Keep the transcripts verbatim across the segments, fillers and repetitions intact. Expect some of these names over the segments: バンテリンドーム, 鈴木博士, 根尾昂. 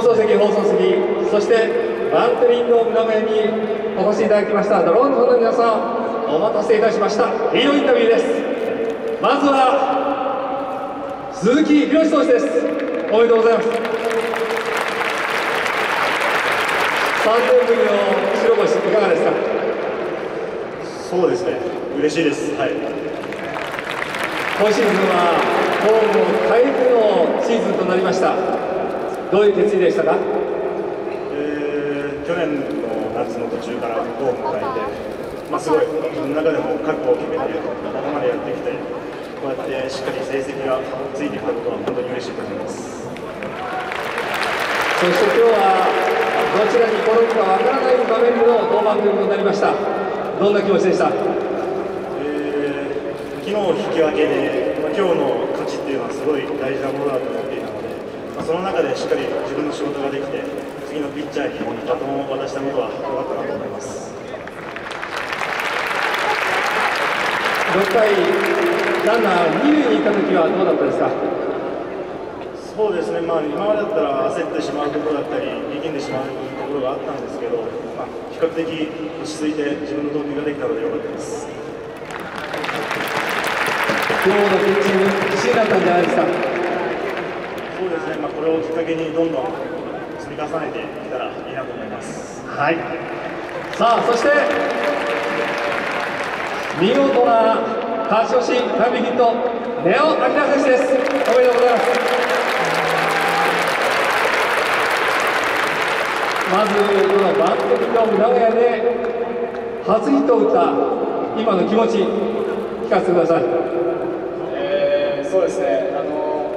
放送席、放送席、そしてバンテリンの裏面にお越しいただきましたドローンのファンの皆さん、お待たせいたしました。リードインタビューです。まずは鈴木博士投手です。おめでとうございます。さんねんぶりの白星、いかがですか？そうですね、嬉しいです。はい、今シーズンはホーム回復のシーズンとなりました。どういう決意でしたか？えー、去年の夏の途中からホームを変えて、まあ、すごい自分の中でも覚悟を決めてここまでやってきて、こうやってしっかり成績がついてきたことは本当に嬉しいと思います。そして今日はどちらに転ぶかわからない場面での登板ということになりました。どんな気持ちでした？えー、昨日引き分けで、まあ、今日の勝ちっていうのはすごい大事なものだと思っていたので、まあ、その中でしっかり自分の仕事ができて、次のピッチャーにバトンを渡したことは良かったなと思います。ろっかいランナー二塁に行った時はどうだったですか？そうですね、まあ、今までだったら焦ってしまうところだったり、力んでしまうところがあったんですけど、まあ、比較的落ち着いて自分の投球ができたのでよかったです。今日のピッチング、自信だったんじゃないですか？そうですね、まあ、これをきっかけにどんどん積み重ねていたらいいなと思います。はい、さあ、そして見事な勝ち越しタイムリーヒット、根尾昂選手です。おめでとうございます。まずこのバンテリンの浦和屋で初ヒットを打った今の気持ち、聞かせてください。えー、そうですね、あの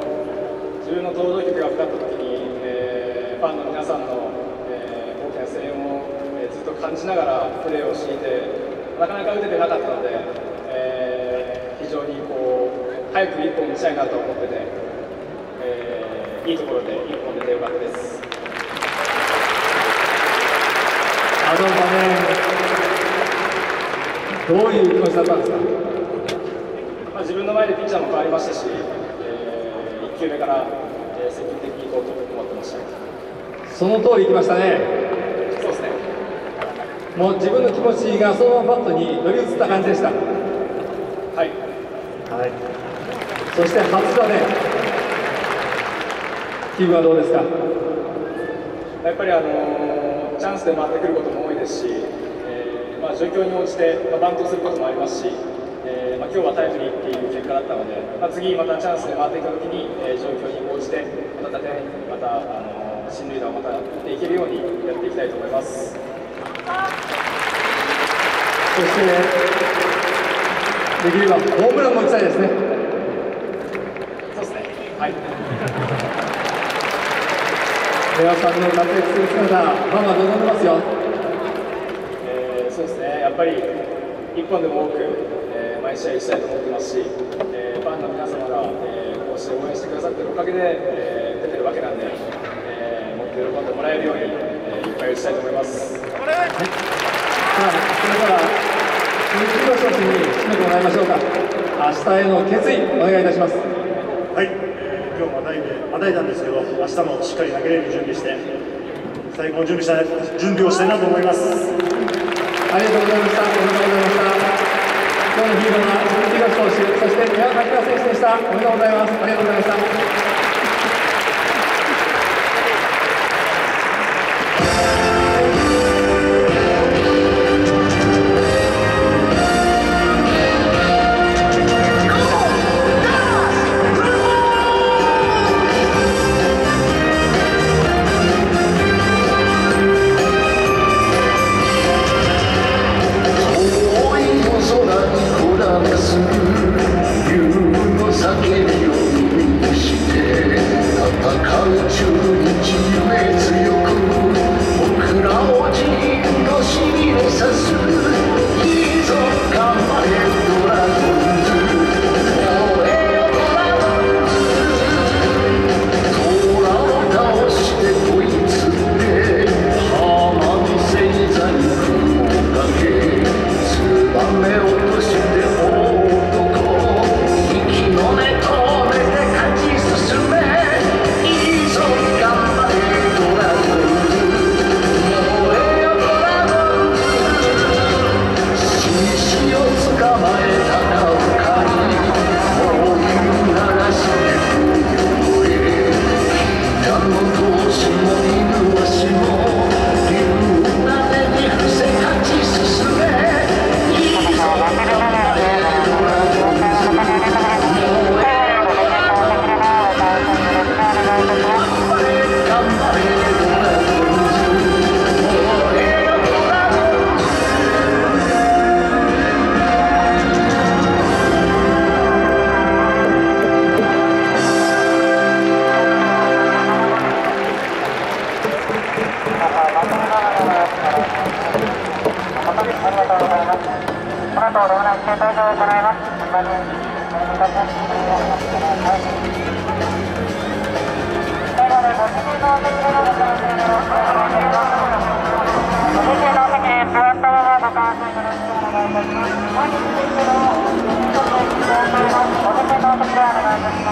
自分の登場曲がかかったときに、えー、ファンの皆さんの、えー、大きな声援を、えー、ずっと感じながらプレーをしていて、なかなか打ててなかったので、えー、非常にこう早くいっぽん打ちたいなと思ってて、えー、いいところでいっぽん出てよかったです。あの場面、どういう気持ちだったんですか？まあ、自分の前でピッチャーも変わりましたし、えー、いっきゅうめから、えー、積極的にいこうと思ってました。その通りいきましたね。そうですね、もう自分の気持ちがそのままバットに乗り移った感じでした。はい、はい、そして初打点、気分はどうですか？やっぱりあのーチャンスで回ってくることも多いですし、えーまあ、状況に応じて、まあ、バントすることもありますし、えーまあ、今日はタイムリーっていう結果だったので、まあ、次またチャンスで回っていったときに、えー、状況に応じてまた打点、またあの進塁打をまた打っていけるようにやっていきたいと思います。そして、ね、できればホームランも打ちたいですね。そうですね、はい皆さんの活躍する姿、まあまあ望んでますよ。えー、そうですね、やっぱりいっぽんでも多く、えー、毎試合したいと思ってますし、えー、ファンの皆様が、えー、こうして応援してくださってるおかげで、えー、出てるわけなんで、えー、もっと喜んでもらえるように、えー、いっぱい打ちたいと思います。はい、さあ、それでは鈴木投手に締めてもらいましょうか。明日への決意、お願いいたします。はい、今日も与えて、与えたんですけど、明日もしっかり投げれる準備して、最高の準備した、準備をしたいなと思います。ありがとうございました。おめでとうございました。今日のヒーローは鈴木博士投手、そして根尾昂選手でした。おめでとうございます。ありがとうございました。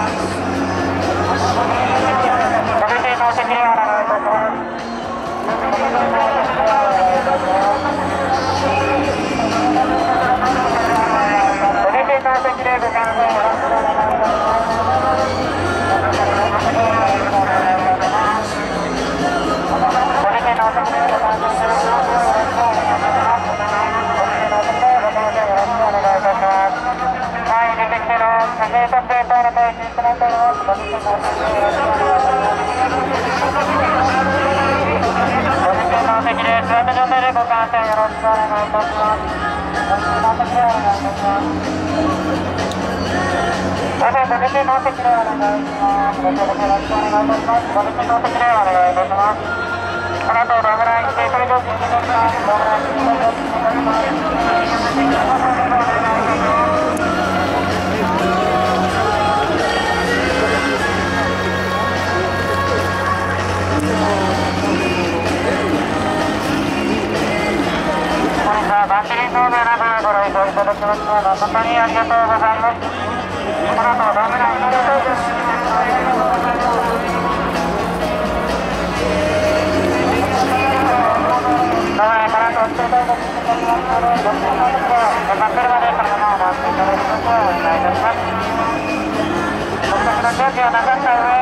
なかったよね。